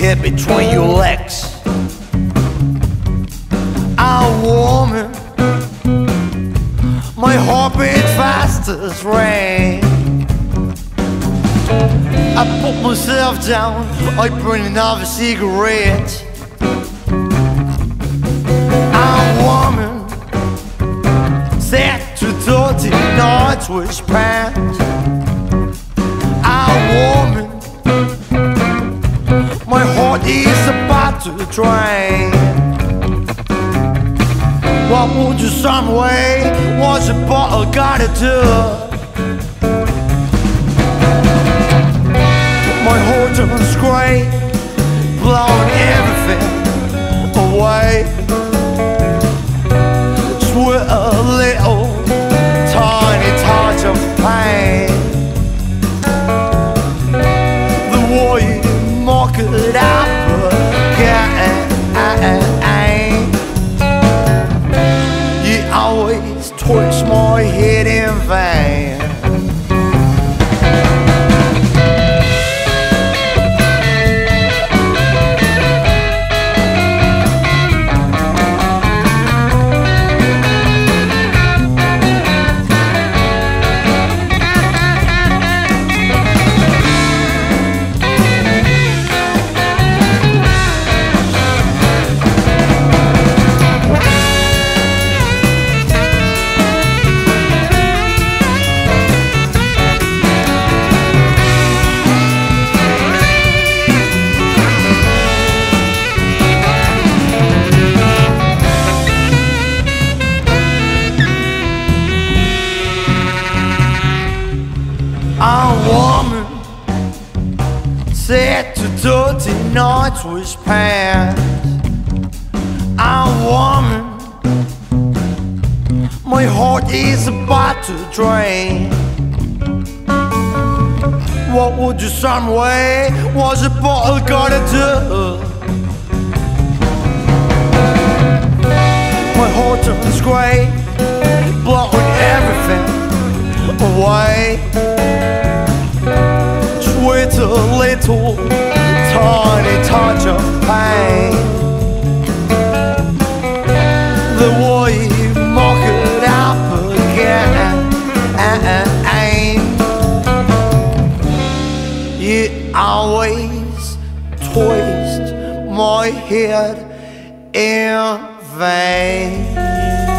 head between your legs. Oh woman, my heartbeat fastest ran. I put myself down, I burned another cigarette. Oh woman, set to dirty nightwish pants. Oh woman, my heart is about to drain. What would you some way? What's a bottle gotta do? My heart turns grey, blowing everything away. Sweet a little tiny touch of pain. The war you mock it up again. You always twist my head in vain. Set to dirty nights was past. Oh woman, my heart is about to drain. What would you some way? What's a bottle gotta do? My heart turns grey, blowing everything away. With a little tiny touch of pain, the way you mock it up again. You always twist my head in vain.